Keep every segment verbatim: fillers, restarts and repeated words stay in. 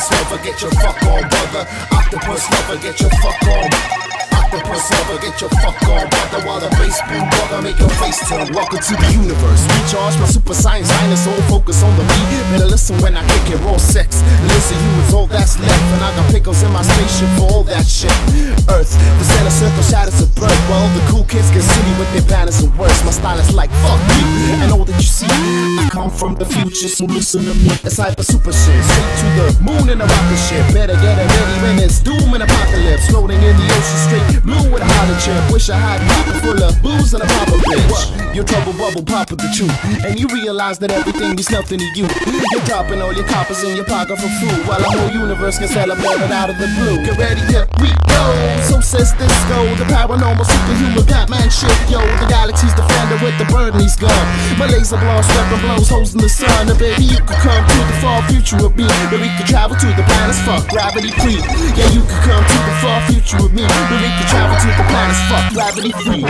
Octopuss lover, get your fuck on, brother. Octopuss lover, get your fuck on. Octopuss lover, get your fuck on, brother. While the bass boom brother, make your face turn. Welcome to the universe, recharge my super science dinosaur, focus on the beat. Better listen when I kick it, raw sex. Listen, you is all that's left, and I got pickles in my spaceship for all that shit. Earth, the center circle shatters of birth, while the cool kids get silly with their banners and words. My style is like fuck you, and all that you see, I come from the future, so listen to me. It's hyper super shit, straight to the moon in a rocket ship. Better get it ready when it's doom and apocalypse. Floating in the ocean straight, blue with a hotter chip. Wish I had a full of booze and a proper bitch. Your trouble bubble pop with the truth, and you realize that everything is nothing to you. You're dropping all your coppers in your pocket for food, while the whole universe can celebrate it out of the blue. Get ready, here we go. So says Disco, the paranormal superhuman Batman shit, yo. The galaxy's defender with the Bernie's gun. My laser blast weapon blows holes in the sun. And baby, you could come to the far future with me, but we could travel to the planets fuck gravity free. Yeah, you could come to the far future with me, but we could travel to the planets fuck gravity free.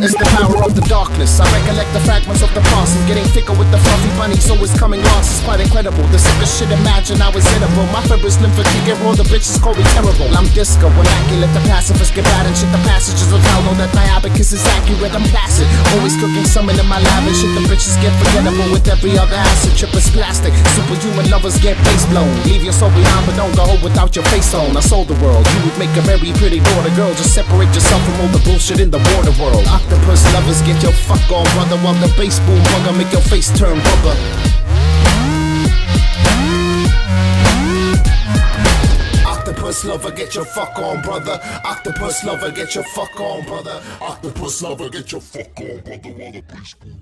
It's the power of the darkness. I recollect the fragments of the past, and getting thicker with the fluffy bunny, so it's coming lost. It's quite incredible. The sickest shit imagine I was edible. My favorite's lymphatic get all the bitches call me terrible. I'm Disco, when I can let the pacifists get bad and shit. The passages will tell that my abacus is accurate. I'm placid, always cooking something in my lab and shit. The bitches get forgettable with every other acid trip is plastic. Superhuman lovers get face blown. Leave your soul behind, but don't go home without your face on. I sold the world. You would make a very pretty daughter girl. Just separate yourself from all the bullshit in the water world. Octopuss lovers, get your fuck on, brother. While the bass boom bugger, make your face turn rubber. Octopuss lover, get your fuck on, brother. Octopuss lover, get your fuck on, brother. Octopuss lover, get your fuck on, brother. While the bass boom